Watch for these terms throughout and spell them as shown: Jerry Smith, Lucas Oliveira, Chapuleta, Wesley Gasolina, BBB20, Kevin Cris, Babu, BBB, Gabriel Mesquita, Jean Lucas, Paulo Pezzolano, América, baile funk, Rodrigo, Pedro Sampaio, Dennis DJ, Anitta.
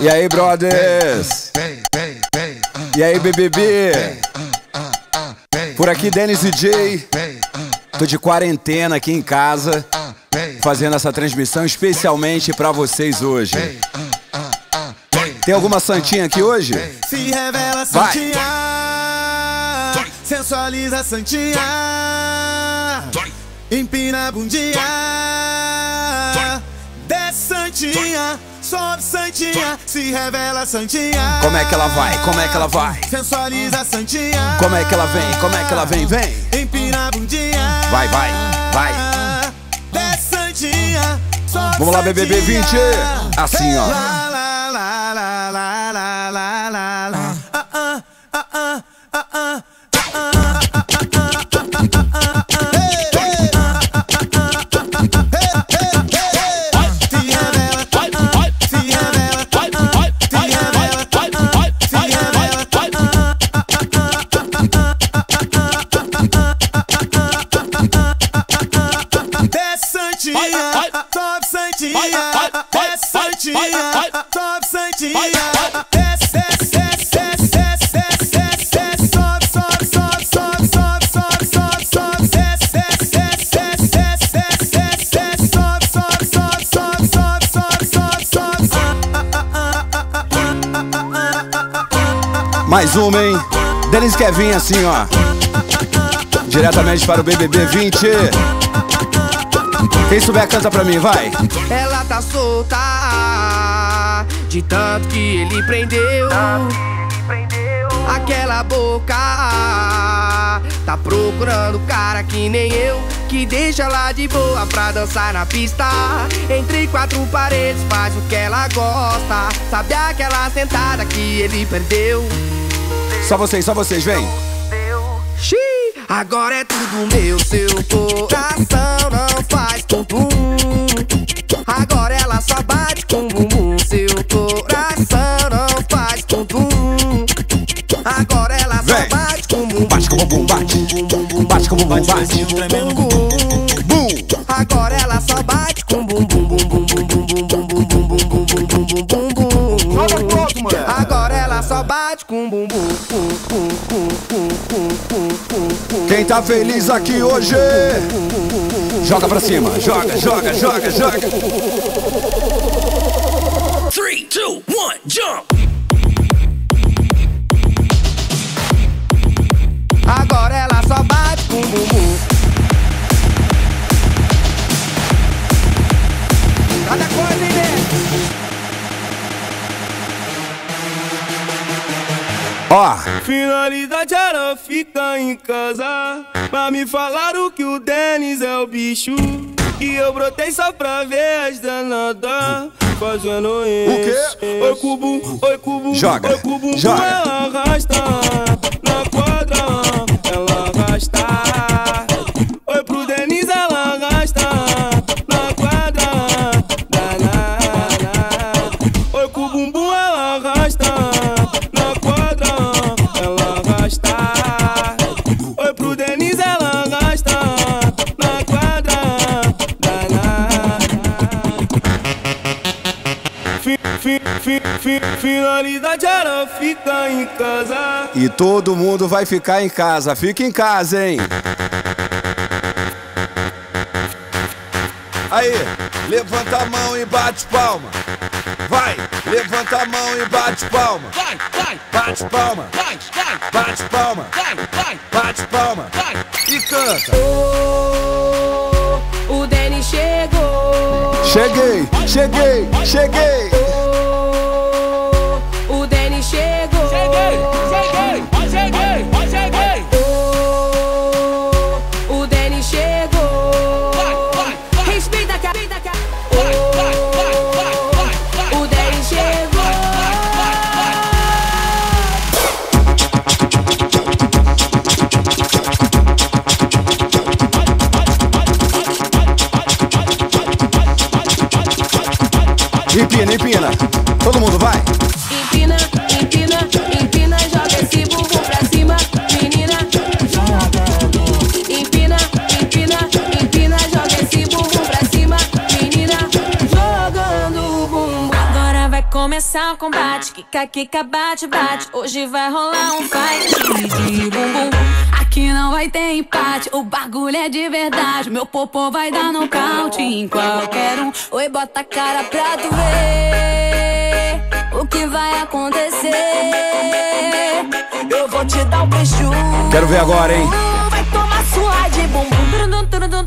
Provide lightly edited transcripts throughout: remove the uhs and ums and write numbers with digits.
E aí, brothers? E aí, BBB? Por aqui, Dennis DJ. Tô de quarentena aqui em casa, fazendo essa transmissão especialmente pra vocês hoje. Tem alguma santinha aqui hoje? Se revela, santinha. Sensualiza, santinha. Empina a bundinha. Desce, santinha. Sobe, santinha. Se revela, santinha. Como é que ela vai? Como é que ela vai? Sensualiza, santinha. Como é que ela vem? Como é que ela vem? Vem. Empina a bundinha. Vai, vai, vai. Desce, santinha. Sobe, vamos lá, BBB20. Assim, ó. Mais uma, hein? Dennis quer vir assim, ó. Diretamente para o BBB20. Quem souber, canta pra mim, vai. Ela tá solta, de tanto que ele prendeu. Aquela boca tá procurando cara que nem eu, que deixa ela de boa pra dançar na pista. Entre quatro paredes faz o que ela gosta. Sabe aquela sentada que ele perdeu? Só vocês, vem! Xiii. Agora é tudo meu, seu coração não faz tum-tum. Agora ela só bate com bumbum, seu coração não faz tum-tum. Agora ela só bate com bumbum, bate com bumbum, bate com bumbum, bate com bumbum. Agora ela só bate com bumbum, bumbum, bumbum, bumbum, bumbum, bumbum, bumbum, bumbum. Agora ela só bate com bumbum. Quem tá feliz aqui hoje? Joga pra cima, joga, joga, joga, joga. 3, 2, 1, jump. Agora ela só bate com bumbum. Cada coisa, hein, né? Ó. Finalidade era ficar em casa. Mas me falaram que o Dennis é o bicho. E eu brotei só pra ver as danadas fazendo isso. O quê? Oi, cubu, oi, cubu. Joga, oi, cubu, joga. Ela arrasta na quadra. Oi pro Dennis, ela gasta na quadra. Oi com o bumbum, ela gasta na quadra. Ela gasta. Oi pro Dennis, ela gasta na quadra. Finalidade era ficar em casa. E todo mundo vai ficar em casa. Fica em casa, hein? Aí, levanta a mão e bate palma. Vai, levanta a mão e bate palma. Vai, vai, bate palma. Vai, vai, bate palma. Vai, vai, bate palma. Vai, e canta. Oh, o Dennis chegou. Cheguei, cheguei, cheguei. Oh, o Dennis chegou. Cheguei, cheguei, cheguei, cheguei. Oh, o Dennis chegou. Vai, vai, vai. Respeita a vida, cara. Vai, vai, vai, vai, vai. O Dennis chegou. Empina, empina. Todo mundo vai. Empina, empina, empina, joga esse bumbum pra cima, menina. Empina, empina, empina, joga esse bumbum pra cima, menina. Jogando o bumbum. Agora vai comer. começar o combate, quica, quica, bate, bate. Hoje vai rolar um fight de bumbum. Aqui não vai ter empate, o bagulho é de verdade. Meu popô vai dar nocaute em qualquer um. Oi, bota a cara pra tu ver o que vai acontecer. Eu vou te dar um beijo. Quero ver agora, hein? Vai tomar sua de bumbum. Round 1,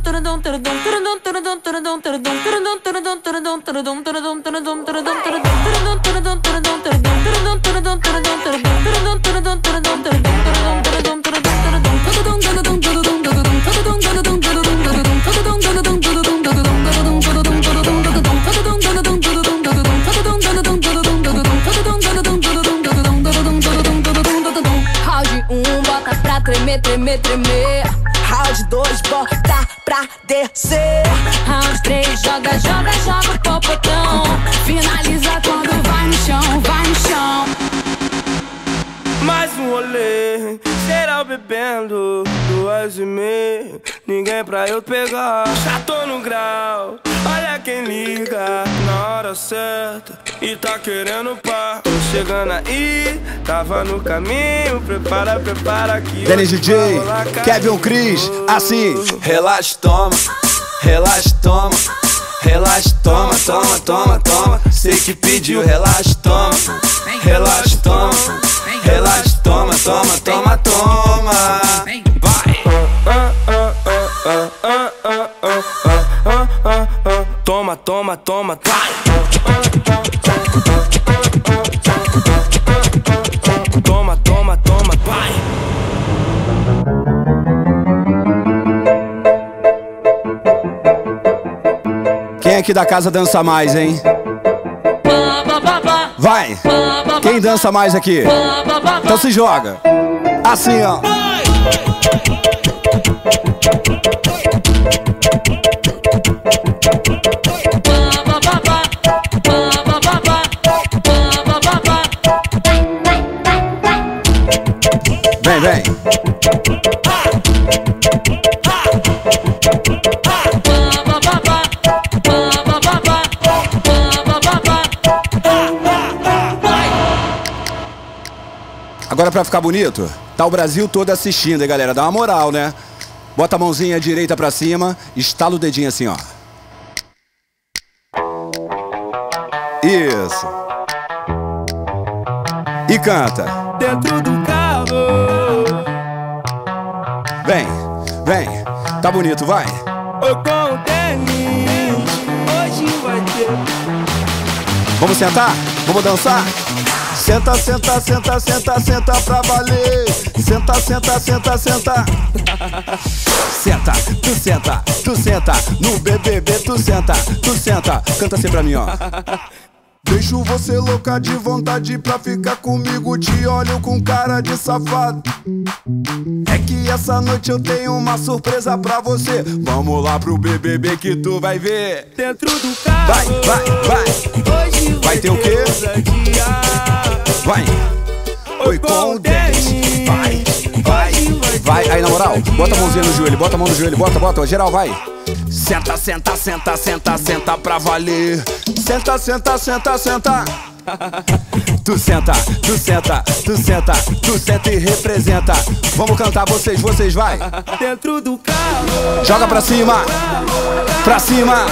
bota pra tremer, tremer, tremer. Round 2, bota pra descer. Round 3, joga, joga, joga o popotão. Finaliza quando vai no chão, vai no chão. Mais um rolê, geral bebendo, 2:30. Ninguém pra eu pegar, já tô no grau. Olha quem liga na hora certa e tá querendo par. Tô chegando aí, tava no caminho. Prepara, prepara que Dennis DJ, Kevin Cris, assim. Relaxa, toma, relaxa, toma. Relaxa, toma, toma, toma, toma. Sei que pediu, relaxa, toma. Relaxa, toma, relaxa, toma, toma, toma, toma. Vai. Toma, toma, toma, vai. Toma, toma, toma, vai. Quem aqui da casa dança mais, hein? Vai! Quem dança mais aqui? Então se joga! Assim, ó! Vem, vem! Agora pra ficar bonito, tá o Brasil todo assistindo, hein, galera? Dá uma moral, né? Bota a mãozinha direita pra cima, estala o dedinho assim, ó. Isso. E canta. Dentro do carro. Vem, vem. Tá bonito, vai. Oi, com o Dennis, hoje vai ter. Vamos sentar? Vamos dançar? Senta, senta, senta, senta, senta pra valer. Senta, senta, senta, senta. Senta, tu senta, tu senta. No BBB tu senta, tu senta. Canta assim pra mim, ó. Deixo você louca de vontade pra ficar comigo. Te olho com cara de safado. É que essa noite eu tenho uma surpresa pra você. Vamos lá pro BBB que tu vai ver. Dentro do carro. Vai, vai, vai. Hoje vai ter o quê? Vai. Oi com o Dennis. Vai, vai, vai. Aí na moral, bota a mãozinha no joelho, bota a mão no joelho, bota, bota, geral, vai. Senta, senta, senta, senta, senta pra valer. Senta, senta, senta, senta. Tu senta, tu senta, tu senta, tu senta e representa. Vamos cantar vocês, vocês, vai. Dentro do carro. Joga pra cima. Pra cima.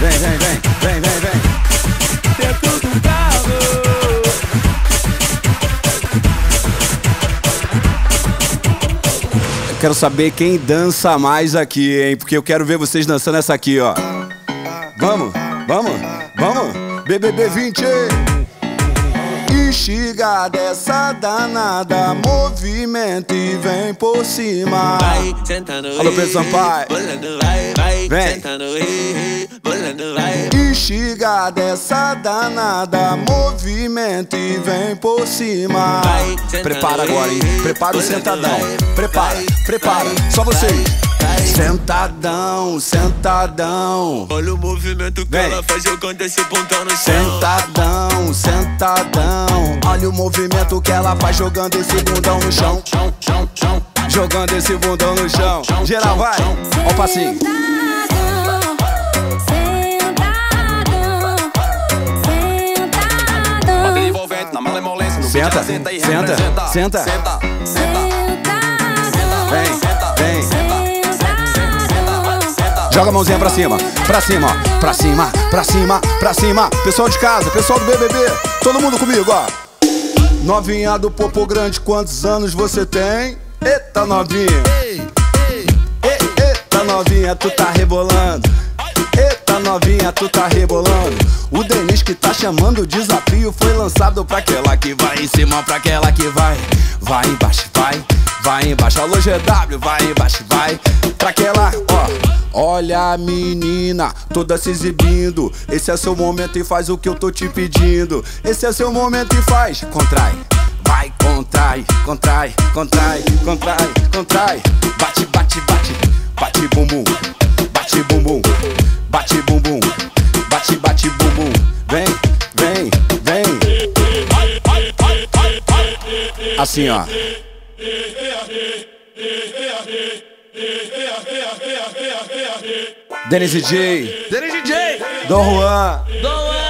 Vem, vem, vem, vem, vem, vem. Dentro do carro. Eu quero saber quem dança mais aqui, hein? Porque eu quero ver vocês dançando essa aqui, ó. Vamos, vamos, vamos. BBB20. Instiga dessa danada, movimento e vem por cima. Vai, sentando. Alô, Pedro Sampaio. Vai, vai, vem. Sentando. Instiga dessa danada, movimento e vem por cima. Prepara agora, hein? Prepara o sentadão. Prepara, prepara, só vocês. Sentadão, sentadão. Olha o movimento que ela faz jogando esse bundão no chão. Sentadão, sentadão. Olha o movimento que ela faz jogando esse bundão no chão. Jogando esse bundão no chão. Geral vai, ó o passinho. Senta, senta, senta, senta, senta, senta, senta, vem, vem, senta, joga a mãozinha pra cima, pra cima, pra cima, pra cima, pra cima, pessoal de casa, pessoal do BBB, todo mundo comigo, ó. Novinha do popô grande, quantos anos você tem? Eita novinha, eita novinha, tu tá rebolando. Eita novinha, tu tá rebolando. O Dennis que tá chamando o desafio foi lançado pra aquela que vai em cima, pra aquela que vai. Vai embaixo, vai, vai embaixo. Alô GW, vai embaixo, vai. Pra aquela, ó. Olha a menina, toda se exibindo. Esse é seu momento e faz o que eu tô te pedindo. Esse é seu momento e faz. Contrai, vai, contrai, contrai, contrai, contrai, contrai. Bate, bate, bate, bate bumbum. Bate bumbum, bate bumbum, bate bate bumbum, vem, vem, vem. Assim ó. Dennis DJ, Dennis DJ, Dom Juan, Dom Juan.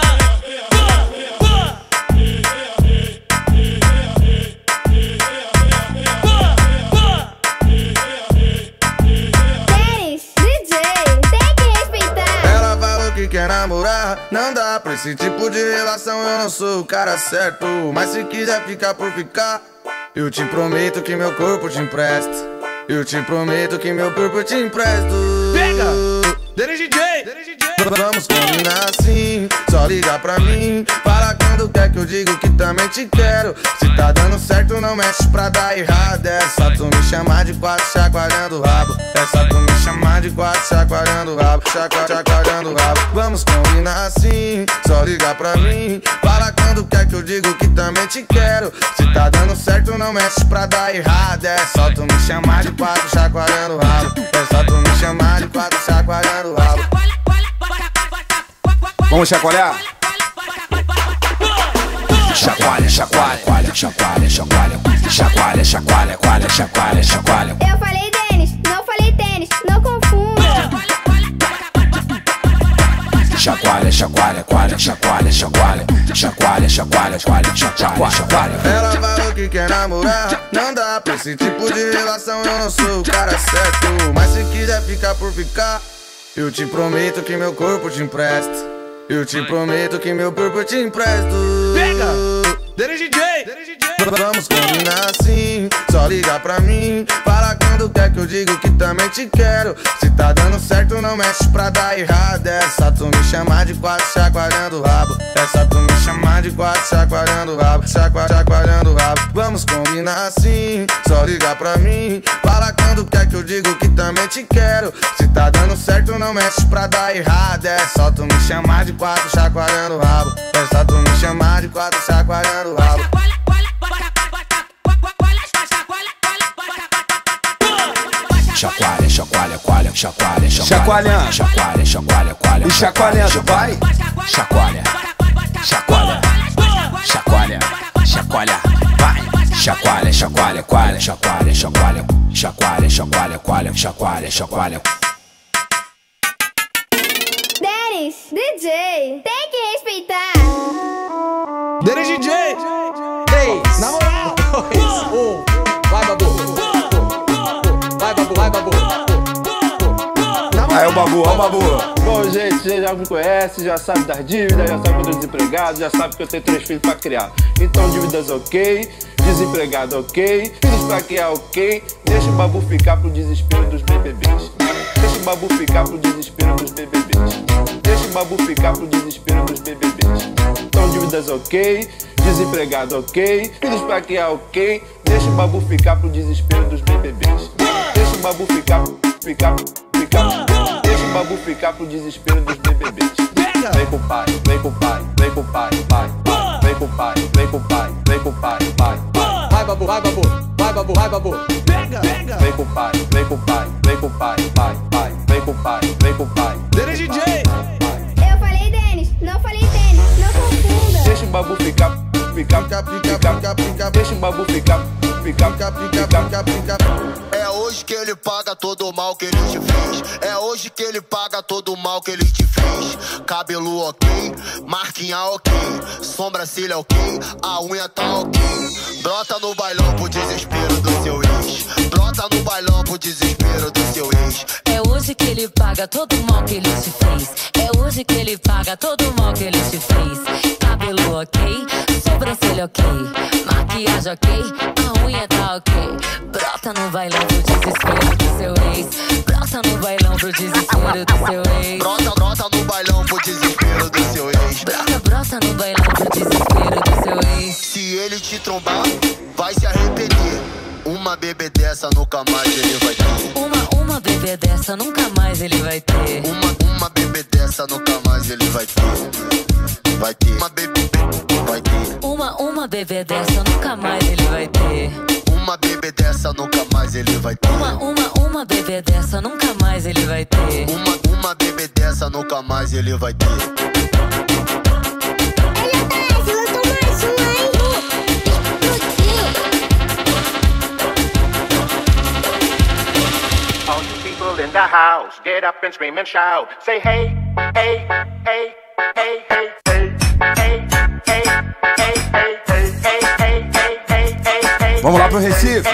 Quer namorar, não dá pra esse tipo de relação, eu não sou o cara certo. Mas se quiser ficar por ficar, eu te prometo que meu corpo te empresto. Eu te prometo que meu corpo te empresto. Pega! Dennis DJ! Vamos combinar assim, só liga pra mim. Fala quando quer que eu digo que também te quero. Se tá dando certo, não mexe pra dar errado. É só tu me chamar de quatro, chacoalhando o rabo. É só tu me chamar de quatro, chacoalhando o rabo. Chacoalhando o rabo. Vamos combinar assim, só liga pra mim. Fala quando quer que eu digo que também te quero. Se tá dando certo, não mexe pra dar errado. É só tu me chamar de quatro, chacoalhando o rabo. É só tu me chamar de quatro, chacoalhando o rabo. Vamos chacoalhar? Chacoalha, chacoalha, chacoalha, chacoalha, chacoalha, chacoalha, chacoalha, chacoalha, chacoalha. Eu falei tênis, não confunda. Chacoalha, chacoalha, chacoalha, chacoalha, chacoalha, chacoalha, chacoalha, chacoalha, chacoalha. Ela falou que quer namorar, não dá pra esse tipo de relação, eu não sou o cara certo. Mas se quiser ficar por ficar, eu te prometo que meu corpo te empresto. Eu te prometo que meu corpo te empresto. Pega! Dennis DJ! Vamos combinar assim, só liga pra mim. Fala quando quer que eu digo que também te quero. Se tá dando certo, não mexe pra dar errado. É só tu me chamar de quatro, chacoalhando o rabo. É só tu me chamar de quatro, chacoalhando o rabo. Chacoalhando o rabo. Vamos combinar assim, só liga pra mim. Fala quando quer que eu digo que também te quero. Se tá dando certo, não mexe pra dar errado. É só tu me chamar de quatro, chacoalhando o rabo. É só tu me chamar de quatro, chacoalhando o rabo. Chacoalha, chacoalha, chacoalha, chacoalha, chacoalha, chacoalha, chacoalha, chacoalha. E chacoalhando, vai. Chacoalha, chacoalha, chacoalha, chacoalha, vai. Chacoalha, chacoalha, chacoalha, chacoalha, chacoalha, chacoalha, chacoalha, chacoalha, chacoalha, chacoalha. Dennis DJ, tem que respeitar. Dennis DJ, 3, na moral, 2, 1, vai Babu. Vai, Babu. Aí o Babu, ó o Babu. Bom, gente, vocês já me conhecem, já sabe das dívidas, já sabe que eu tô desempregado, já sabe que eu tenho 3 filhos pra criar. Então, dívidas ok, desempregado ok, filhos pra criar ok. Deixa o Babu ficar pro desespero dos BBBs. Deixa o Babu ficar pro desespero dos BBBs. Deixa o Babu ficar pro desespero dos BBBs. Então, dívidas ok, desempregado ok, filhos pra criar ok. Deixa o Babu ficar pro desespero dos BBBs. Deixa o Babu ficar. Deixa o Babu ficar pro desespero dos BBBs. Vem com o pai, vem com o pai, vem com o pai, vai. Vem com o pai, vem com o pai, vem com o pai, vai. Vai Babu, vai Babu. vai Babu, pega, pega. Vem com o pai, vem com o pai, vem com o pai, pai, pai, vem com o pai, vem com o pai. Dennis DJ. Eu falei Dennis, não falei tênis, não confunda. Deixa o Babu ficar, ficar, ficar, ficar, ficar, ficar. Deixa o Babu ficar, ficar, ficar, ficar, ficar. É hoje que ele paga todo o mal que ele te fez. É hoje que ele paga todo o mal que ele te fez. Cabelo ok, marquinha ok, sobrancelha ok, a unha tá ok. Brota no bailão pro desespero do seu ex. Brota no bailão pro desespero do seu ex. É hoje que ele paga todo o mal que ele te fez. É hoje que ele paga todo o mal que ele te fez. Cabelo ok, sobrancelha ok, maquiagem ok, a unha tá ok. Brota no bailão pro desespero do seu ex. Brota no bailão pro desespero do seu ex. Brota, brota no bailão pro desespero do seu ex. Brota, brota no bailão pro desespero do seu ex. Se ele te trombar, vai se arrepender. Uma bebê dessa nunca mais ele vai ter. Uma bebê dessa nunca mais ele vai ter. Uma bebê dessa nunca mais ele vai ter. Vai ter. Uma bebê vai ter. Uma bebê dessa nunca mais ele vai ter. Uma bebê dessa nunca mais ele vai ter. Uma bebê dessa nunca mais ele vai ter. Uma bebê dessa nunca mais ele vai ter. Ele aparece, eu tô mais uma. All you people in the house, get up and scream and shout. Say hey, hey, hey, hey, hey, hey, hey, hey, hey, hey, hey, hey, hey, hey, hey, hey, hey. Vamos lá pro Recife,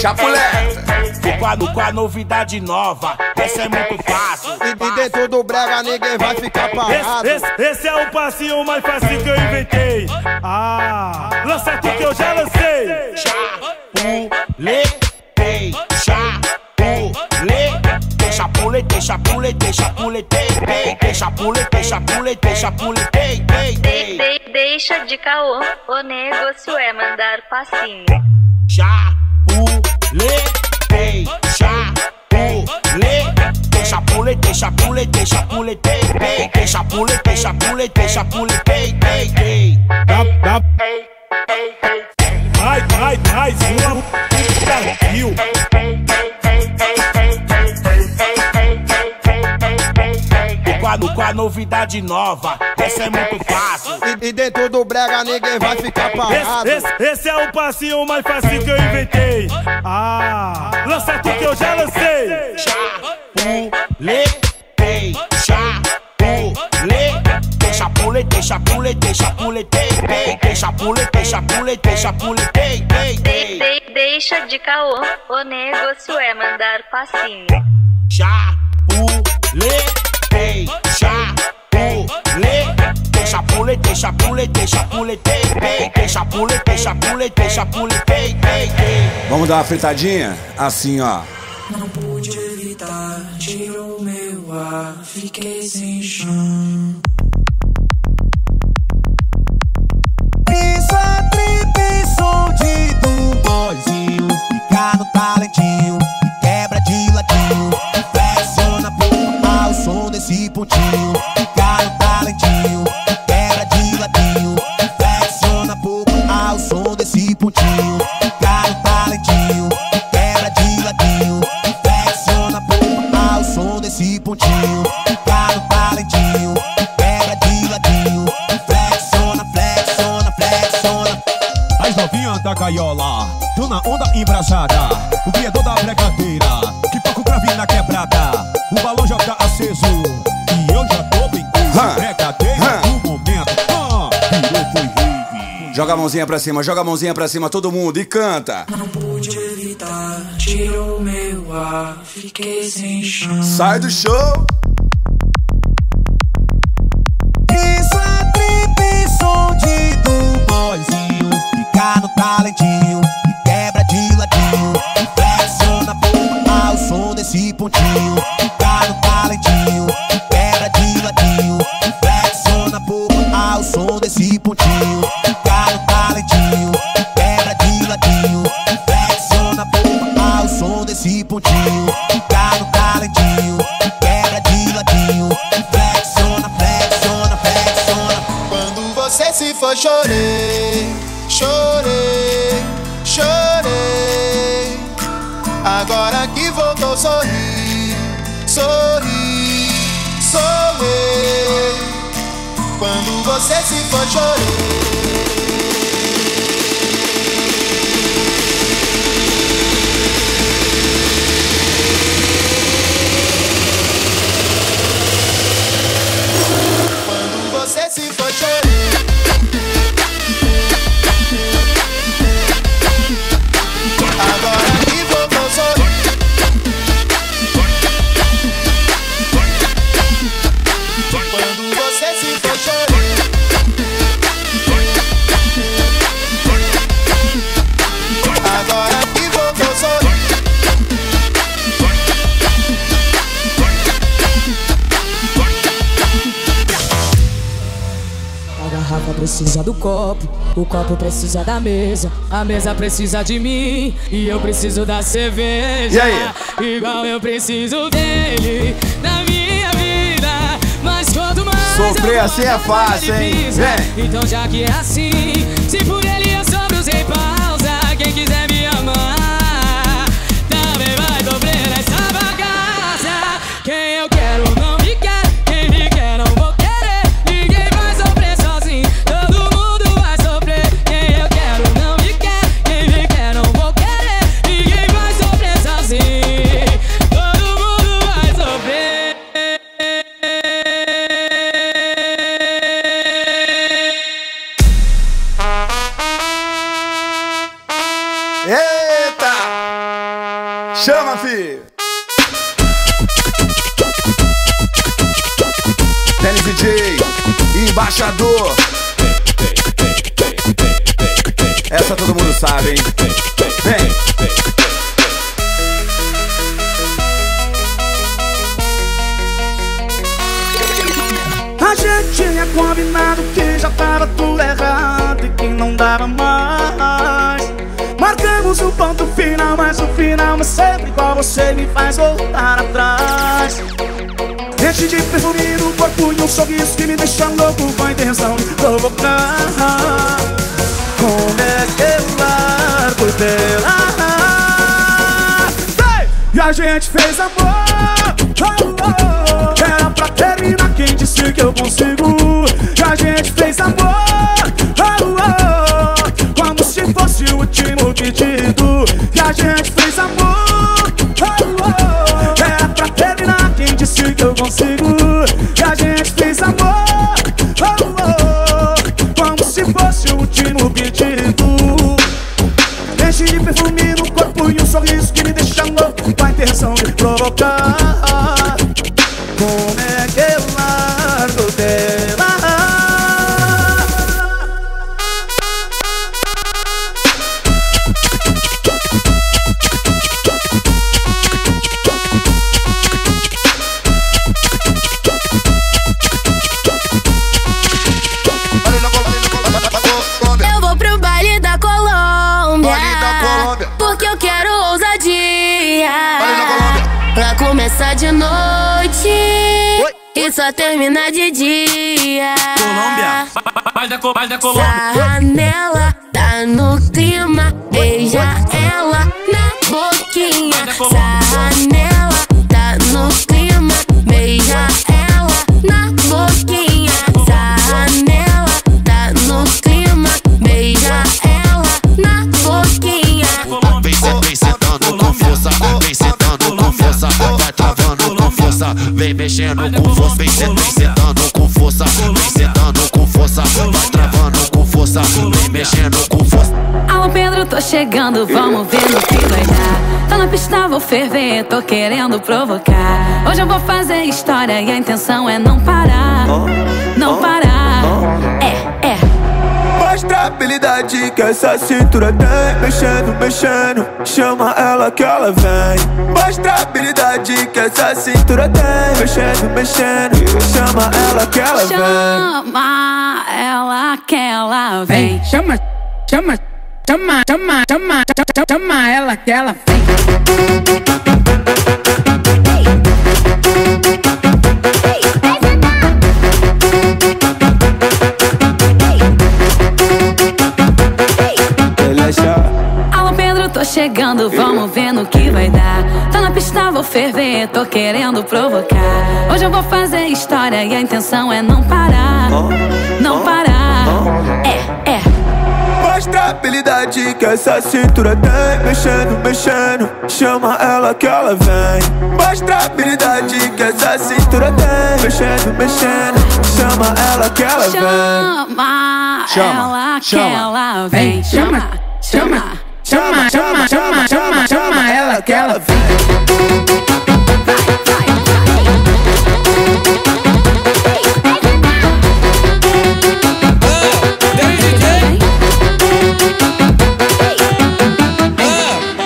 Chapuleta. Ocupado com a novidade nova, essa é muito fácil. E dentro do brega ninguém vai ficar parado. Esse é o passinho mais fácil que eu inventei. Ah, lança aqui que eu já lancei. Chapuletei, chapuletei, chapuletei, chapuletei, chapuletei, chapuletei, chapuletei, chapuletei. Deixa de caô, o negócio é mandar passinho. Chapuletei, chapuletei, chapuletei, chapuletei, chapuletei, chapuletei, chapuletei, chapuletei. Vai, vai, mais uma Brasil. Com a novidade nova, essa é muito fácil. E dentro do brega ninguém vai ficar parado. Esse é o passinho mais fácil que eu inventei. Ah, lança aqui que eu já lancei. Chapuletei, chapuletei, chapuletei, chapuletei, chapuletei, chapuletei, chapuletei, chapuletei. Deixa de caô, o negócio é mandar passinho. Chapuletei, chapuletei, chapuletei, chapuletei, chapuletei, chapuletei, chapuletei, chapuletei. Vamos dar uma fritadinha? Assim, ó. Não pude evitar, tirou meu ar, fiquei sem chão. Isso é trip e som de tumbozinho, fica no talentinho, e quebra de ladinho, e flexiona pro ao som desse pontinho, fica no talentinho, e quebra de ladinho, e flexiona pouco ao som desse pontinho, fica no talentinho, e quebra de ladinho, e flexiona pouco ao som desse pontinho, fica no talentinho, e quebra de ladinho, e flexiona, flexiona, flexiona. As novinhas da gaiola, tô na onda embrasada, o criador da brincadeira, que toca o cravo na quebrada. O balão já tá aceso e eu já tô bem com recadeira do momento. Joga a mãozinha pra cima, joga a mãozinha pra cima, todo mundo, e canta. Não pude evitar, tirou meu ar, fiquei sem chão. Sai do show. Isso é trip e som de tumbozinho, fica no talentinho, e quebra de ladinho, e flexiona pouco ao som desse pontinho. Chorei, chorei, chorei. agora que voltou, sorri, sorri, sou eu. Quando você se for, chorei. Precisa do copo, o copo precisa da mesa, a mesa precisa de mim e eu preciso da cerveja. E aí? Igual eu preciso dele na minha vida, mas quanto mais sofrer assim é fácil, hein? Vem. Então já que é assim, se por ele eu sobro sem pausa, quem quiser me amar também vai dobrar essa bagaça. Quem eu quero não me quer, quem me quer não vou. Chama, fi! Dennis DJ, embaixador. Essa todo mundo sabe, hein? Vem! A gente tinha combinado que já tava tudo errado e que não dava mais. Marcamos um ponto final, mas o final é sempre igual, você me faz voltar atrás. Enche de perfume no corpo e um sorriso que me deixa louco, com a intenção de provocar. Como é que eu largo dela? Hey! E a gente fez amor, oh, oh. Era pra terminar, quem disse que eu consigo? E a gente fez amor, oh, oh. Como se fosse o último pedido que a gente fez amor, oh, oh. É pra terminar, quem disse que eu consigo? Que a gente fez amor, oh, oh. Como se fosse o último pedido. Enche de perfume no corpo e um sorriso que me deixa louco, com a intenção de provocar. Como é que eu largo dela? Começar de noite, oi, e só terminar de dia. Colômbia, sarra nela, tá no clima, beija ela na boquinha. Sarra nela, tá no clima, beija ela na boquinha. Sarra nela, tá no clima, beija ela na boquinha. Vem sentando com força, vem sentando com força. Vem mexendo com força, vem sentando com força, vem sentando com força, vai travando com força, vem mexendo com força. Alô Pedro, tô chegando, vamos ver no que vai dar. Tô na pista, vou ferver, tô querendo provocar. Hoje eu vou fazer história e a intenção é não parar, não parar, é. Mostra a habilidade que essa cintura tem. Mexendo, chama ela que ela vem. Mostra a habilidade que essa cintura tem. Mexendo, chama ela que ela vem. Chama ela que ela vem. Ei, chama ela que ela vem. Tô Tô chegando, vamos ver no que vai dar. Tô na pista, vou ferver, tô querendo provocar. Hoje eu vou fazer história e a intenção é não parar. Não parar, é. Mostra a habilidade que essa cintura tem. Mexendo, mexendo, chama ela que ela vem. Mostra a habilidade que essa cintura tem. Mexendo, mexendo, chama ela que ela vem. Chama ela que ela vem. Chama ela que ela vem.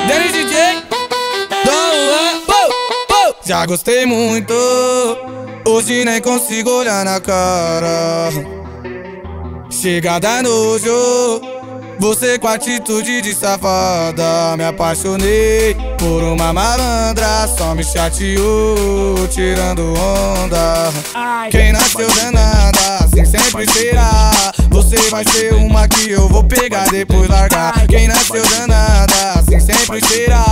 Dennis DJ, já gostei muito, hoje nem consigo olhar na cara. Chegada nojo, você com atitude de safada. Me apaixonei por uma malandra, só me chateou tirando onda. Quem nasceu danada, assim sempre será. Você vai ser uma que eu vou pegar, depois largar. Quem nasceu danada, assim sempre será.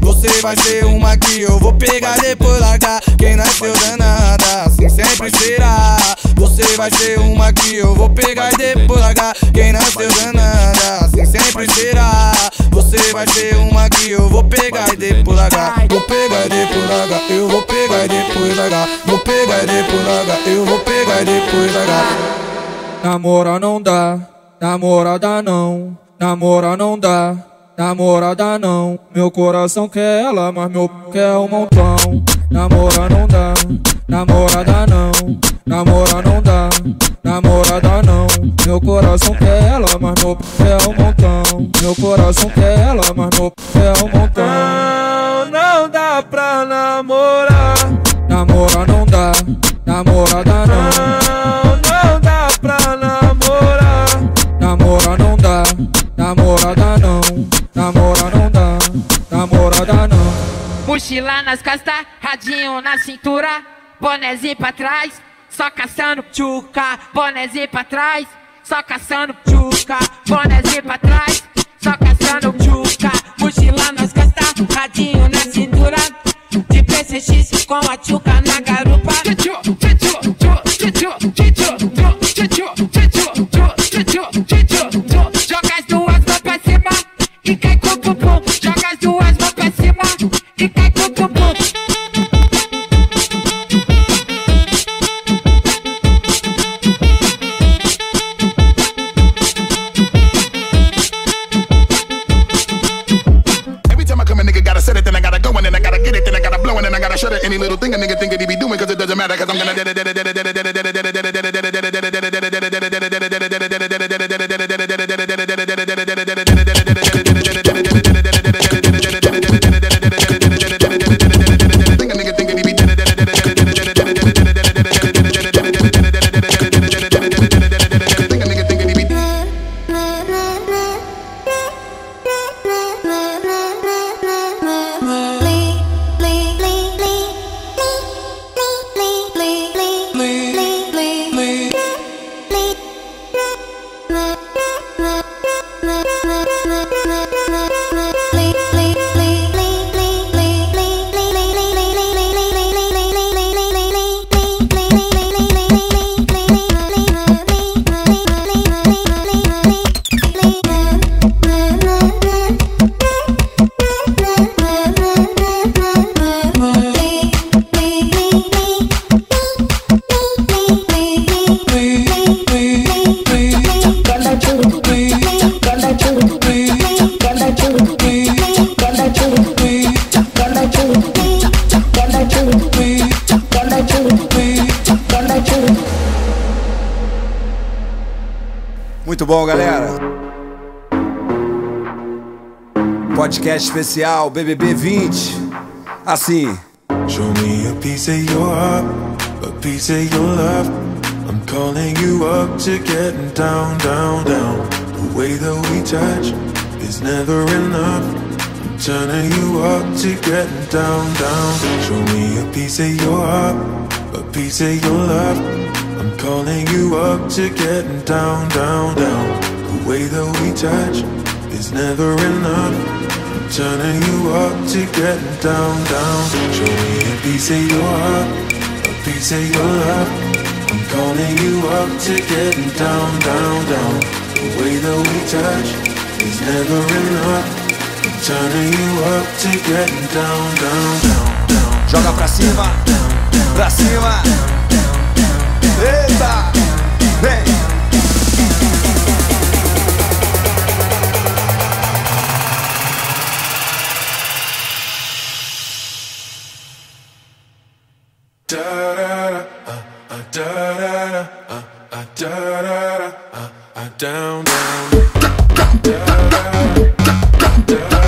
Você vai ser uma que eu vou pegar, depois largar. Quem nasceu danada, assim sempre será. Você vai ser uma que eu vou pegar e depois largar. Quem nasceu danada, assim sempre será. Você vai ser uma que eu vou pegar e depois largar. Vou pegar e depois largar, eu vou pegar e depois largar. Vou pegar e depois largar, eu vou pegar e depois largar. Namora não dá, namorada não. Namora não dá, namorada não. Meu coração quer ela, mas meu p quer um montão. Namora não dá, namorada não. Namora não dá, namorada não. Meu coração quer ela, mas meu p é um montão. Meu coração quer ela, mas meu p é um montão. Não dá pra namorar. Namora não dá, namorada não. Não dá pra namorar. Namora não dá, namorada não. Namora não dá, namorada não. Mochila nas costas, radinho na cintura, bonézinho pra trás. Só caçando tchuca, bonézinho pra trás. Só caçando tchuca, bonézinho pra trás. Só caçando tchuca, mochila nas costas, radinho na cintura. De PCX com a tchuca na garupa. Joga as duas mãos pra cima e cai com o bumbum. Joga as duas mãos pra cima e cai com o bumbum. Any little thing a nigga think that he be doing, cause it doesn't matter, cause I'm gonna Bom, galera, podcast especial BBB20. Assim. Show me a piece of your heart, a piece of your love. I'm calling you up to get down, down, down. The way that we touch is never enough. I'm turning you up to get down, down. Show me a piece of your heart, a piece of your love. I'm calling you up to get down, down, down. The way that we touch It's never enough. I'm turning you up to getting down, down. Show me a piece of your heart, a piece of your love. I'm calling you up to getting down, down, down. The way that we touch is never enough. I'm turning you up to getting down, down, down, down. Joga pra cima, pra cima. Eita, vem. Down, down, down, down, down, down, down, down.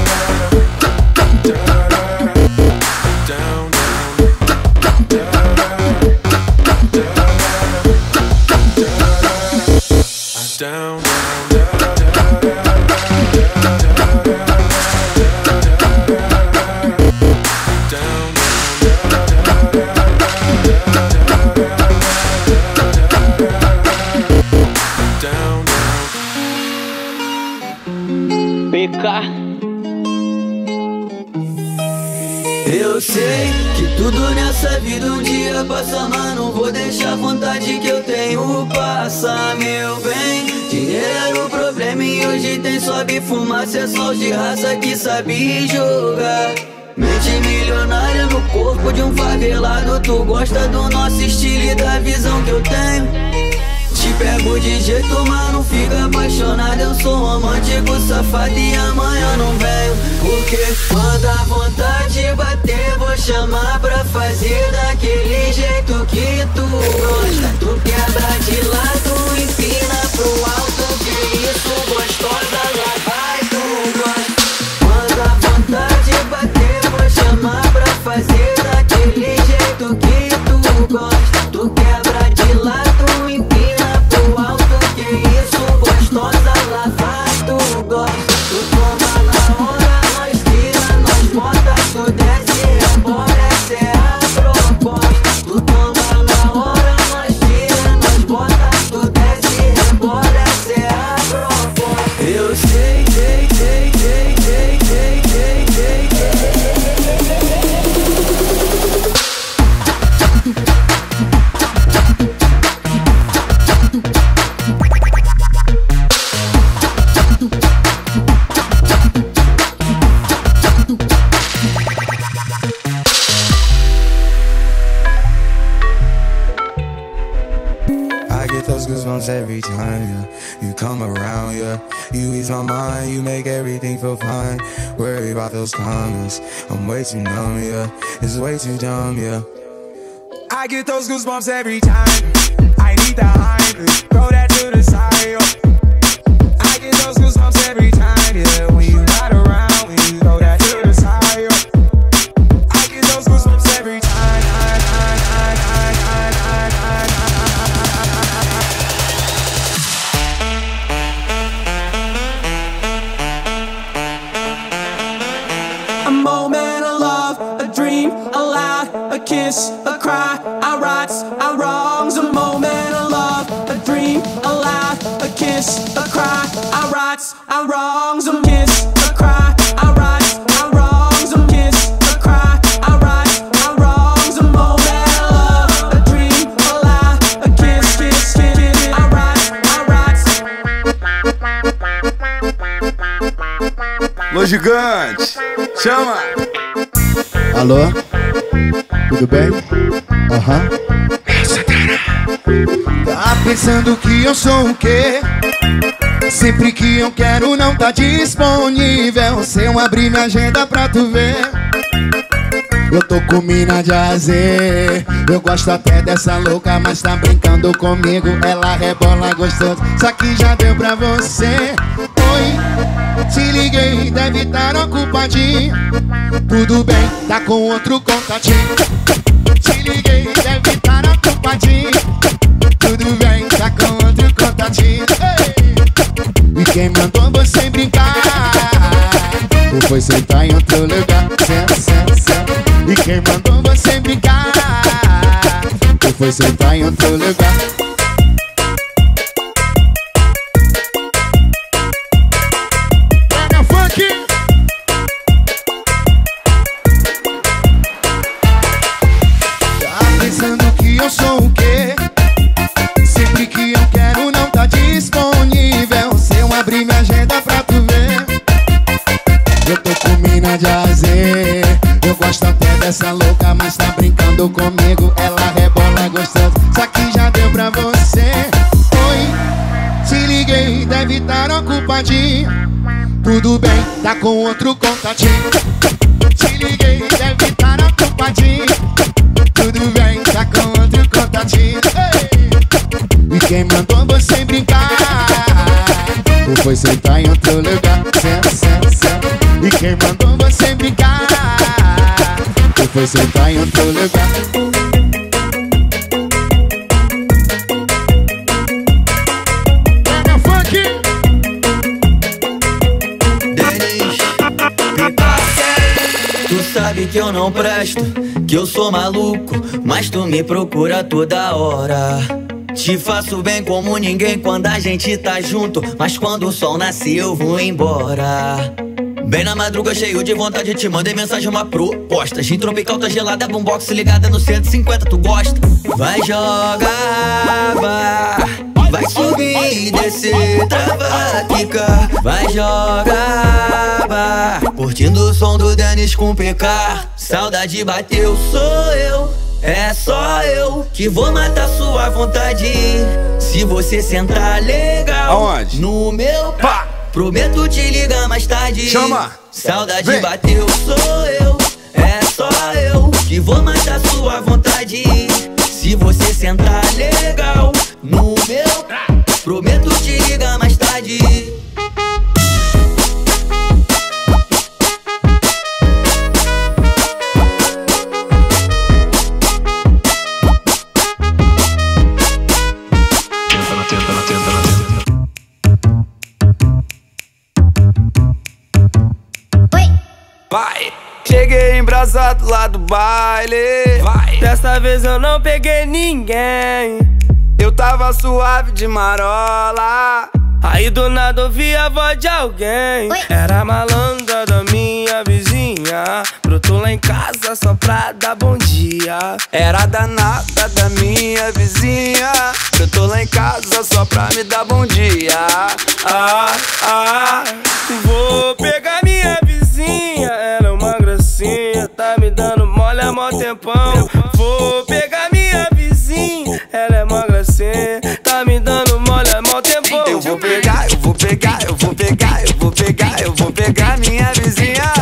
Eu sei que tudo nessa vida um dia passa, mas não vou deixar a vontade que eu tenho passar, meu bem. Dinheiro era o problema e hoje tem sobe fumaça, é sol de raça que sabe jogar. Mente milionária no corpo de um favelado, tu gosta do nosso estilo e da visão que eu tenho. Te pego de jeito, mas não fica apaixonado. Eu sou romântico, safado e amanhã não venho. Porque quando a vontade bater, vou chamar pra fazer daquele jeito que tu gosta. Tu quebra de lado, empina pro alto, que isso gostosa, lá vai tu gosta. Quando a vontade bater, vou chamar pra fazer daquele jeito que tu gosta. Tu quebra de lado, empina gostosa, lá vai tu gosta. Tu toma na hora, nós tira, nós bota. Tu desce e embora, essa é a proposta. Tu toma na hora, nós tira, nós bota. Tu desce e embora, essa é a proposta. Eu sei, sei, sei, sei, sei, sei, sei, sei, every time, yeah. You come around, yeah. You ease my mind, you make everything feel fine. Worry about those comments, I'm way too numb, yeah. It's way too dumb, yeah. I get those goosebumps every time. I need the hype, throw that to the side, yo. I get those goosebumps every time, yeah. When you're not around, when you throw that to the side, yo. I get those goosebumps every time. Kiss, a cry, our rights, our wrongs. A moment of love, a dream, a lie. A kiss, a cry, our rights, our wrongs. A kiss, a cry, our rights, our wrongs. A kiss, a cry, our rights, our wrongs. A moment of love, a dream, a lie. A kiss, kiss, kiss, our rights, our rights. Alô, gigante, chama. Alô? Tudo bem? Aham. Tá pensando que eu sou o quê? Sempre que eu quero não tá disponível. Se eu abrir minha agenda pra tu ver, eu tô com mina de azer. Eu gosto até dessa louca, mas tá brincando comigo. Ela rebola gostoso, isso aqui já deu pra você. Oi, se liguei, deve estar ocupadinho. Tudo bem, tá com outro contatinho. Se liguei, deve estar ocupadinho. Tudo bem, tá com outro contatinho. Ei. E quem mandou você brincar? Tu foi sentar em outro lugar. Senta, senta, senta. E quem mandou você brincar? Tu foi sentar em outro lugar. de azer. Eu gosto até dessa louca, mas tá brincando comigo. Ela rebola gostosa, só que já deu pra você. Oi, se liguei, deve estar ocupadinho. Tudo bem, tá com outro contatinho. Se liguei, deve estar ocupadinho. Tudo bem, tá com outro contatinho. Ei. E quem mandou você brincar? Tu foi sentar em outro lugar. Senta, senta, senta. E quem mandou você brincar? Tu foi sentar em outro lugar. Pega funk! Dennis, tu sabe que eu não presto, que eu sou maluco, mas tu me procura toda hora. Te faço bem como ninguém quando a gente tá junto, mas quando o sol nasce eu vou embora. Bem na madruga, cheio de vontade, te mandei mensagem, uma proposta. Gin tropical, tá gelada, boombox ligada no 150, tu gosta? Vai jogar, vai subir e descer, travaquica. Vai jogar, curtindo o som do Dennis com PK. Saudade bateu, sou eu. É só eu que vou matar sua vontade. Se você sentar legal. Aonde? No meu pá. Prometo te ligar mais tarde. Chama. Saudade vem. Bateu, sou eu. É só eu que vou matar sua vontade. Se você sentar legal no meu pá. Prometo te ligar mais tarde. Vai. Cheguei embrasado lá do baile. Vai. Dessa vez eu não peguei ninguém. Eu tava suave de marola. Aí do nada ouvi a voz de alguém. Oi. Era a malandra da minha vizinha. Brotou lá em casa só pra dar bom dia. Era a danada da minha vizinha. Brotou lá em casa só pra me dar bom dia. Vou pegar minha vizinha. Ela é uma gracinha, tá me dando mole há mó tempão. Vou pegar minha vizinha. Ela é uma gracinha, tá me dando mole há mó tempão. Eu vou pegar, eu vou pegar, eu vou pegar, eu vou pegar, eu vou pegar minha vizinha.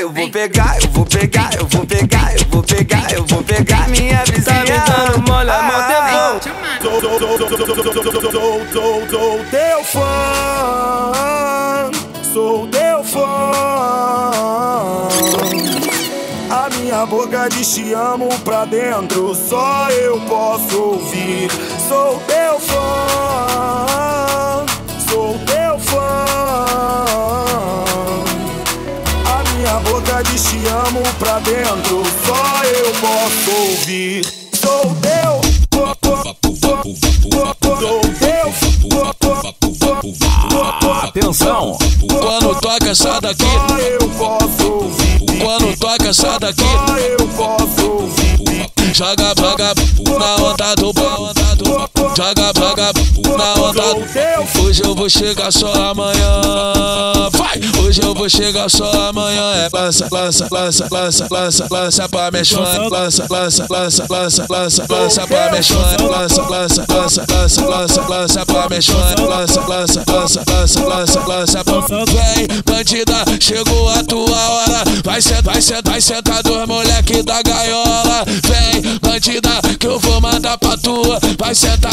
Eu vou pegar, eu vou pegar, eu vou pegar, eu vou pegar, eu vou pegar minha vizinha. Tá me dando mole há mó tempão. Sou teu fã. Sou teu fã. A minha boca diz te amo pra dentro, só eu posso ouvir. Sou teu fã. Sou teu fã. A minha boca diz te amo pra dentro, só eu posso ouvir. Sou teu fã. Atenção, quando toca essa daqui, quando toca essa daqui, joga vaga na onda do pau, joga vaga na onda do pau. Hoje eu vou chegar só amanhã, vai. Hoje eu vou chegar só amanhã. É lança, lança, lança, lança, lança, lança pra mexer, lança, lança, lança, lança, lança, lança pra mexer, lança, lança, lança, lança, lança, lança pra mexer, lança, lança, lança, lança, lança, lança pra vem, bandida, chegou a tua hora. Vai sentar, vai sentar, vai sentar dos moleque da gaiola. Vem, bandida, que eu vou mandar pra tua. Vai sentar,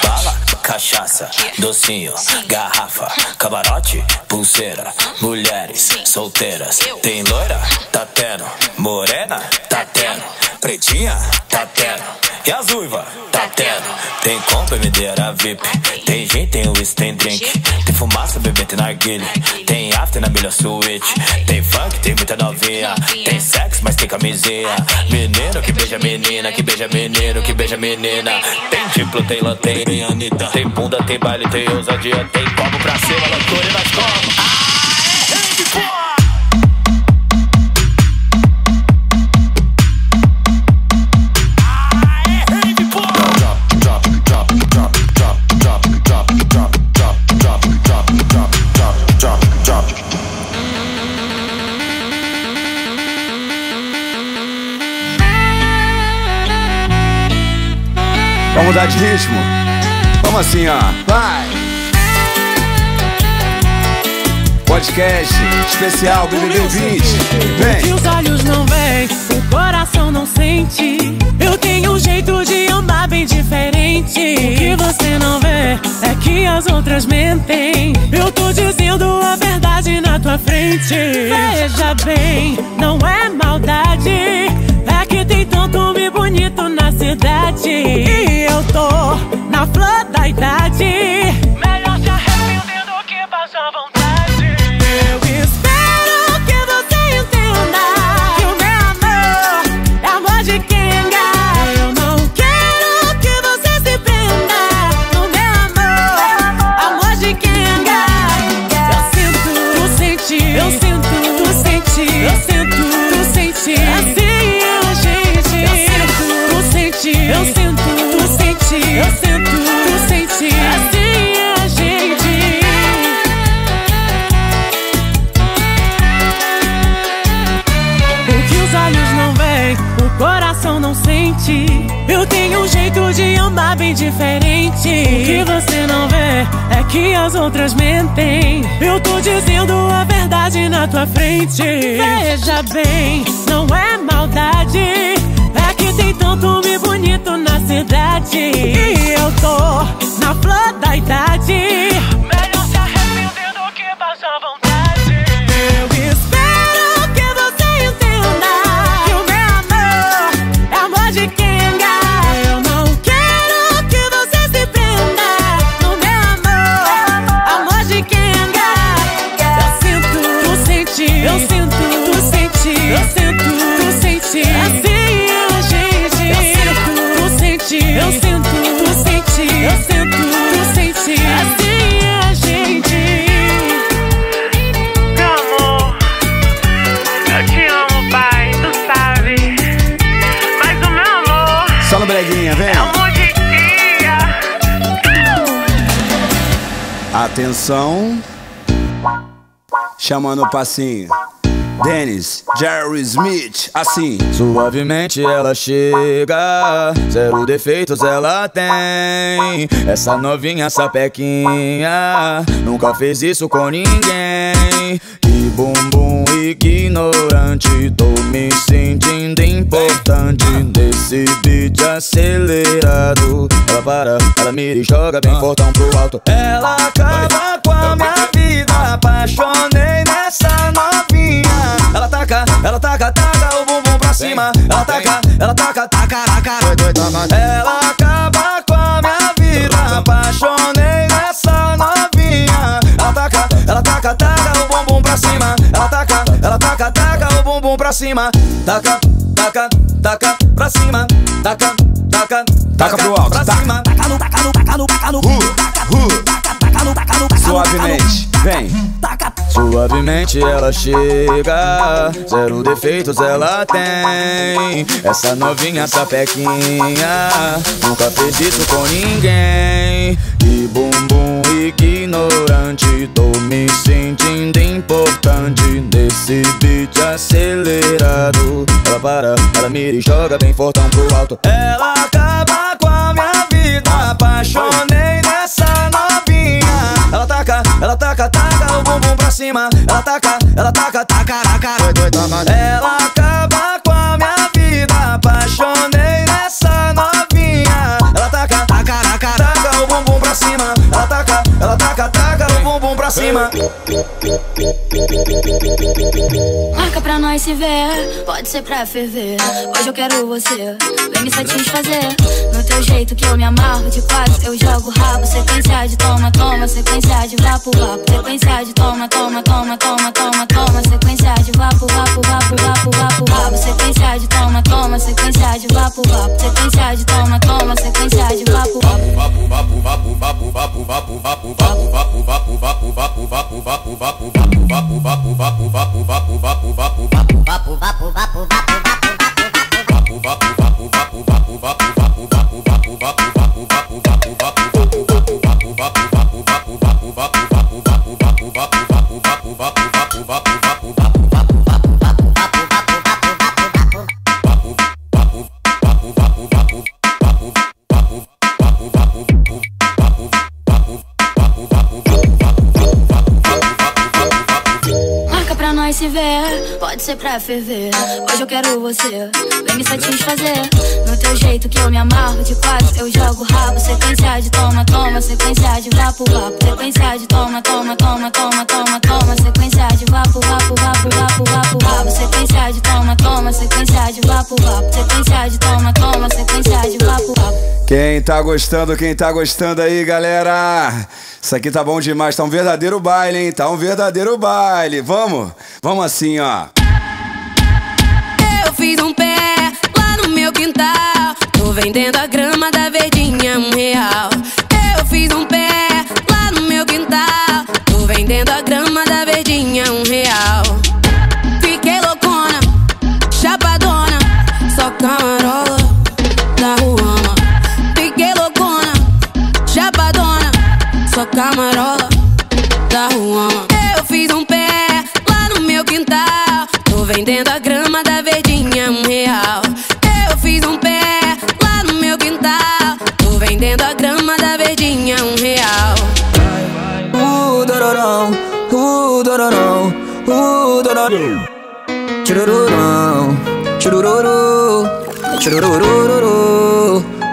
Bala, cachaça, docinho, garrafa, camarote, pulseira, mulheres solteiras. Tem loira? Tá tendo. Morena? Tá tendo. Pretinha? Tá tendo. E as uivas? Tá tendo. tem com, bebedeira VIP. Tem gin, tem whisky, tem drink. Tem fumaça, bebê, tem narguilha. Tem after na melhor suíte. Tem funk, tem muita novinha. Tem sexo, mas tem camisinha. Menino que beija menina, que beija menino, que beija menina. Tem tipo, tem lanterna, tem Anitta. Tem bunda, tem baile, tem ousadia. Tem copo pra cima, loucura e nós como. Vamos mudar de ritmo. Vamos assim, ó. Vai! Podcast especial BBB20. Vem! Que os olhos não veem, o coração não sente. Eu tenho um jeito de andar bem diferente. O que você não vê é que as outras mentem. Eu tô dizendo a verdade na tua frente. Veja bem, não é maldade. É que tem tanto homem bonito na cidade. E eu tô na flor da idade. Melhor se arrepender do que passar vontade. Eu espero que você entenda que o meu amor é amor de quenga. Eu não quero que você se prenda no meu amor, amor de quenga. Eu sinto, tu senti. Eu sinto, tu senti. Eu sinto, tu senti. Assim a gente. Eu sinto, tu senti. Eu sinto, tu senti. Eu sinto, tu senti. Assim a gente. O que os olhos não veem, o coração não sente. Eu tenho um jeito de andar bem diferente. O que você não vê é que as outras mentem. Eu tô dizendo a verdade na tua frente. Veja bem, não é maldade. É que tem tanto homem bonito na cidade. E eu tô na flor da idade. Melhor se arrepender do que passar vontade. Eu espero que você entenda que o meu amor é amor de quenga. Eu não quero que você se prenda no meu amor, amor de quenga. Eu sinto, tu senti. Eu sinto, tu senti. Eu sinto, tu senti. Assim a gente. Eu sinto, tu senti. Eu sinto, tu senti. Eu sinto, tu senti. Assim a gente. Meu amor, eu te amo, pai, tu sabe. Mas o meu amor Só no breguinha, vem. é amor de dia. Atenção. Chamando o passinho. Dennis, Jerry Smith, assim. Suavemente ela chega, zero defeitos ela tem. Essa novinha sapequinha nunca fez isso com ninguém. Que bumbum ignorante, tô me sentindo importante. Nesse beat acelerado, ela para, ela mira e joga bem fortão pro alto. Ela acaba com a minha vida, apaixonei nessa novinha. Ela taca, taca o bumbum pra cima. Ela taca, taca, taca. Ela acaba com a minha vida, apaixonei nessa novinha. Ela taca, taca o bumbum pra cima. Ela taca, taca o bumbum pra cima. Taca, taca, taca pra cima. Taca, taca, taca pro alto. Pra cima. Taca no, taca no, taca no, taca no. Suavemente, vem. Suavemente ela chega, zero defeitos ela tem. Essa novinha sapequinha nunca fez isso com ninguém. Que bumbum ignorante, tô me sentindo importante. Nesse beat acelerado, ela para, ela mira e joga bem fortão pro alto. Ela acaba com a minha vida, apaixonei nessa novinha. Ela taca, taca o bumbum pra cima. Ela taca, taca, taca. Ela acaba com a minha vida, apaixonei nessa novinha. Ela taca, taca, taca o bumbum pra cima. Ela taca, taca o bumbum pra cima. pra cima. Marca pra nós se ver, pode ser pra ferver. Hoje eu quero você, vem me satisfazer. No teu jeito que eu me amarro, de quatro eu jogo rabo. Sequência de toma, toma, sequência de vapo, vapo. Sequência de toma, toma, toma, toma, toma, toma. Sequência de vapo, vapo, vapo, vapo, vapo, vapo. Sequência de toma, toma, sequência de vapo, vapo. Sequência de toma, toma, sequência de vapo, vapo, vapo, vapo, vapo, vapo, vapo, vapo, vapo, vapo, vapo, vapo, vapo, vapo, vapo, vapo, vapo, vapo, vapo, vapo, vapo, vapo, vapo, vapo, vapo, vapo, vapo, vapo, vapo. Se ver, pode ser pra ferver. Hoje eu quero você, vem me satisfazer. No teu jeito que eu me amarro, de quatro eu jogo rabo. Sequência de toma, toma, sequência de vapo, vapo. Sequência de toma, toma, toma, toma, toma, toma. Sequência de vapo, vapo, vapo, vapo, vapo, vapo. Sequência de toma, toma, sequência de vapo, vapo. Sequência de toma, toma, sequência de vapo, vapo. Quem tá gostando aí, galera? Isso aqui tá bom demais, tá um verdadeiro baile, hein? Tá um verdadeiro baile, vamos? Vamos assim, ó. Eu fiz um pé lá no meu quintal, tô vendendo a grama da verdinha R$1. Eu fiz um pé lá no meu quintal, tô vendendo a grama da verdinha R$1. Fiquei loucona, chapadona, só camarola da Ruama. Fiquei loucona, chapadona, só camarola da Ruama. Eu fiz um pé quintal, tô vendendo a grama da verdinha R$1. Eu fiz um pé lá no meu quintal, tô vendendo a grama da verdinha R$1. Dororão, dororão, dororão. Churururão, churururu, churururururu.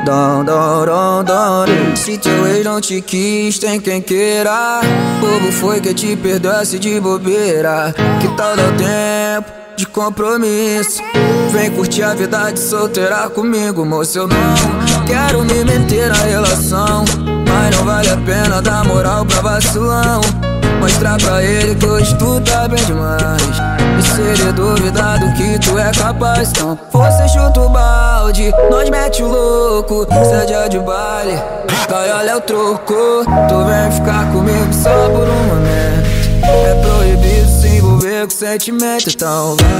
Dão, dão, dão. Se teu ex não te quis, tem quem queira. Bobo foi que te perdoasse de bobeira. Que tal dar tempo de compromisso? Vem curtir a vida de solteira comigo, moço. Eu não quero me meter na relação, mas não vale a pena dar moral pra vacilão. Mostrar pra ele que hoje tu tá bem demais, e se ele duvidar do que tu é capaz, então você chuta o balde, nós mete o louco. Se é dia de baile, vai olha o troco. Tu vem ficar comigo só por um momento. É proibido se envolver com sentimento, então vai.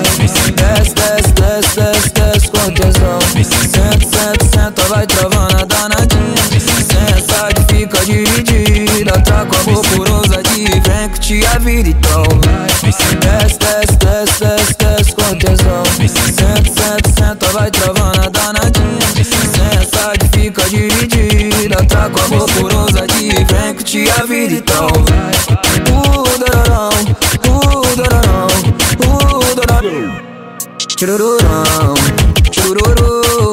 Desce, desce, desce, desce, desce com tesão. Senta, senta, senta, vai travando a danadinha. Senta que fica dividida, troca o amor por ousadia e vem curtir a vida, então vai. Desce, desce, desce, desce, desce com tesão. Senta, senta, senta, vai travando a danadinha. Senta que fica dividida, troca o amor por ousadia e vem curtir a vida, então vai. Churururão, churururu,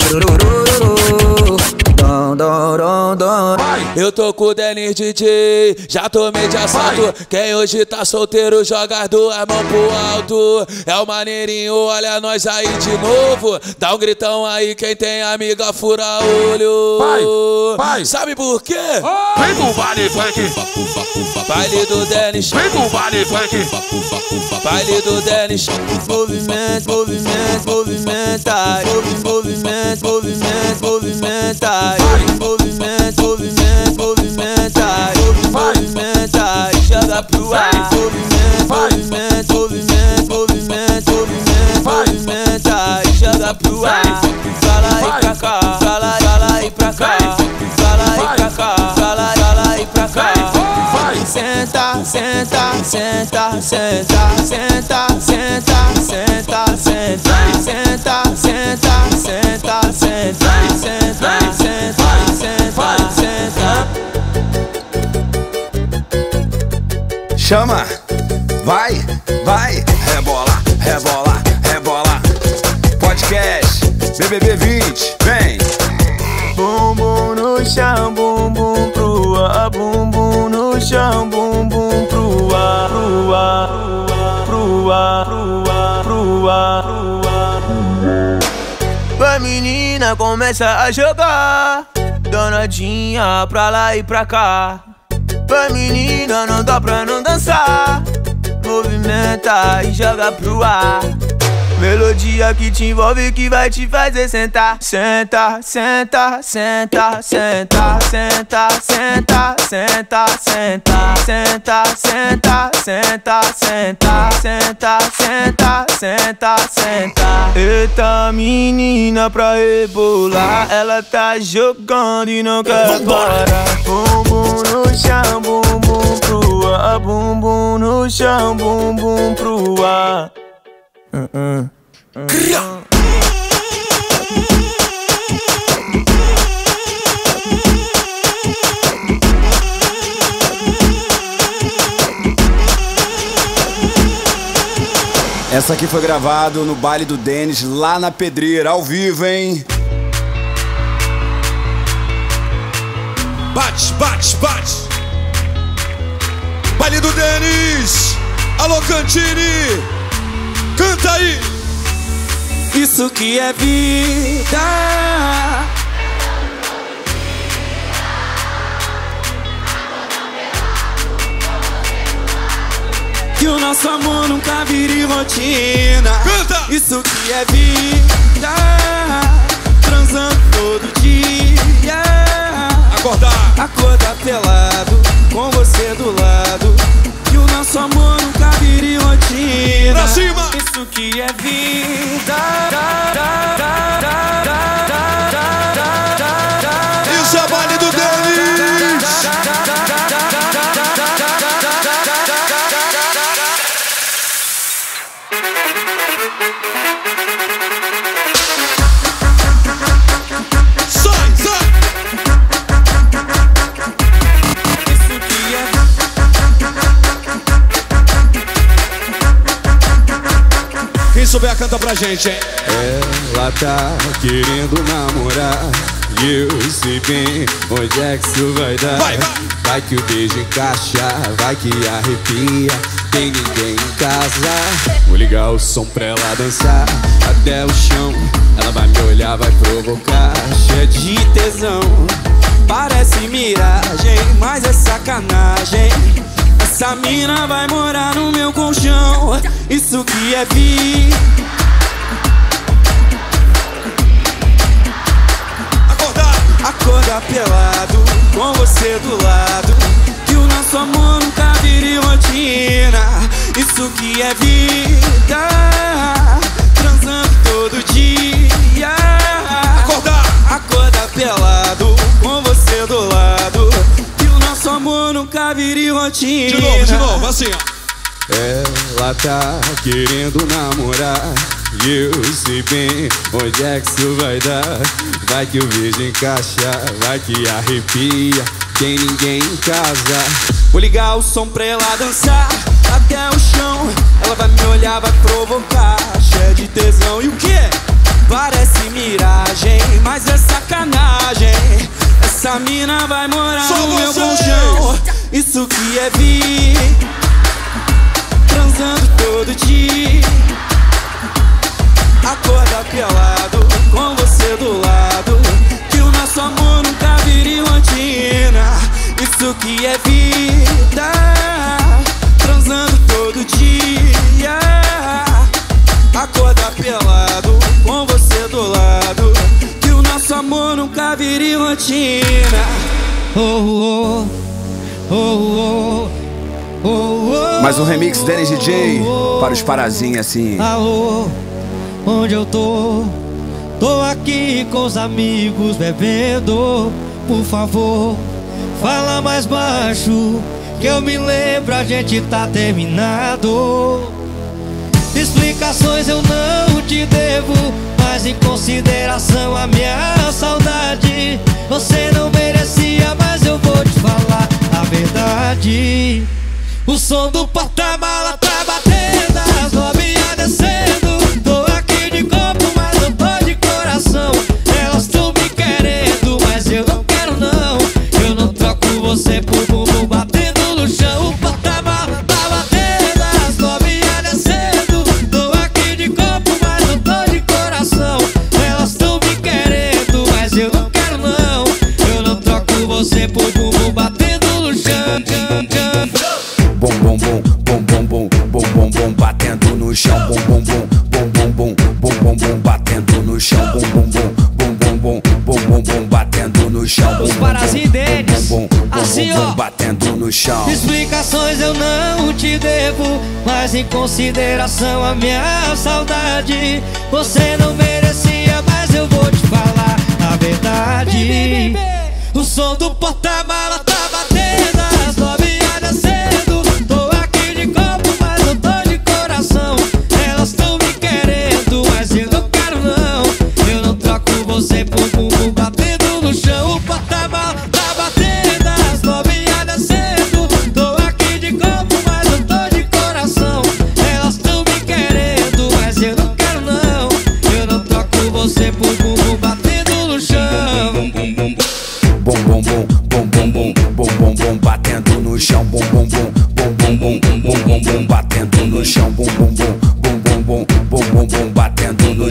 churururu, dão, dão, dão, dão. Eu tô com o Dennis DJ, já tomei de assalto. Quem hoje tá solteiro joga as duas mãos pro alto. É o maneirinho, olha nós aí de novo. Dá um gritão aí, quem tem amiga fura olho. Vai. Sabe por quê? Oh. Vem pro baile funk, baile do Dennis. Vem pro baile funk, baile do Dennis. Movimento, movimento, movimenta. Movimento, movimento, movimenta. Movimento, movimento. Movimenta, joga pro ar. Movimenta, movimenta, movimenta, movimenta, joga pro ar. Fala e pra cá, fala e pra cá, fala e pra cá, fala e pra cá. Senta, senta, senta, senta, senta, senta, senta, senta, senta, senta, senta, senta, senta, senta, senta, senta. Chama, vai, vai, rebola, rebola, rebola. Podcast BBB20, vem. Bumbum no chão, bumbum pro ar, bumbum no chão, bumbum. Vai menina, começa a jogar, danadinha pra lá e pra cá. Vai menina, não dá pra não dançar, movimenta e joga pro ar. Melodia que te envolve, que vai te fazer sentar. Senta, senta, senta, senta, senta, senta, senta, senta, senta, senta, senta, senta, senta, senta, senta, senta. Eita menina pra rebolar, ela tá jogando e não quer parar. Bumbum no chão, bumbum pro ar, bumbum no chão, bumbum pro ar. Essa aqui foi gravado no baile do Dennis lá na Pedreira, ao vivo, hein? Bate, bate, bate. Baile do Dennis. Alô, Cantini. Canta aí! Isso que é vida. Que o nosso amor nunca vire rotina. Canta! Isso que é vida. Transando todo dia. Acordar! Acordar pelado, com você do lado. Que o nosso amor nunca vire rotina. Pra cima! Isso que é vida. Isso é baile do Dennis. Souber, canta pra gente, hein? Ela tá querendo namorar e eu sei bem onde é que isso vai dar. Vai que o beijo encaixa, vai que arrepia. Tem ninguém em casa. Vou ligar o som pra ela dançar até o chão. Ela vai me olhar, vai provocar. Cheia de tesão, parece miragem, mas é sacanagem. Essa mina vai morar no meu colchão. Isso que é vida. Acordar! Acordar pelado, com você do lado. Que o nosso amor nunca vire rotina. Isso que é vida. Transando todo dia. Acordar! Acordar pelado, com você do lado. Nosso amor nunca vire rotina. De novo, assim, ó. Ela tá querendo namorar e eu sei bem onde é que isso vai dar. Vai que o beijo encaixa, vai que arrepia. Tem ninguém em casa. Vou ligar o som pra ela dançar até o chão. Ela vai me olhar, vai provocar. Cheia de tesão, e o quê? Parece miragem, mas é sacanagem. Essa mina vai morar só no meu colchão. Isso que é vida. Transando todo dia. Acorda pelado, com você do lado. Que o nosso amor nunca vire rotina. Isso que é vida. Transando todo dia. Acorda pelado, com você do lado. Nosso amor nunca vire rotina. Oh, oh, oh, oh, oh, oh. Mais um remix Dennis DJ para os parazinhos assim. Alô, onde eu tô? Tô aqui com os amigos bebendo. Por favor, fala mais baixo, que eu me lembro, a gente tá terminado. Explicações eu não te devo, mas em consideração a minha saudade. Você não merecia, mas eu vou te falar a verdade. O som do porta-mala tá batendo, as novinhas descendo. Tô aqui de corpo, mas não tô de coração. Elas tão me querendo, mas eu não quero não. Eu não troco você por bumbum batendo no chão. O porta-mala tá batendo, as novinhas descendo. Tô aqui de corpo, bum bum bum bum batendo no chão, bum bum bum bum bum bum bum bum batendo no chão, bum bum bum bum batendo no chão. Explicações eu não te devo, mas em consideração a minha saudade, você não merecia, mas eu vou te falar a verdade. O som do porta-mala tá batendo, as novinhas descendo. Tô aqui de copo, mas eu tô de coração. Elas tão me querendo, mas eu não quero não. Eu não troco você por bumbum batendo no chão. O porta-mala tá batendo, as novinhas descendo. Tô aqui de copo, mas eu tô de coração. Elas tão me querendo, mas eu não quero não. Eu não troco você por bumbum batendo no chão. Bom bom bom bom bom bom bom bom bom batendo no chão, bom bom bom bom bom bom bom bom bom batendo no chão, bom bom bom bom bom bom bom bom batendo no